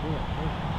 do it.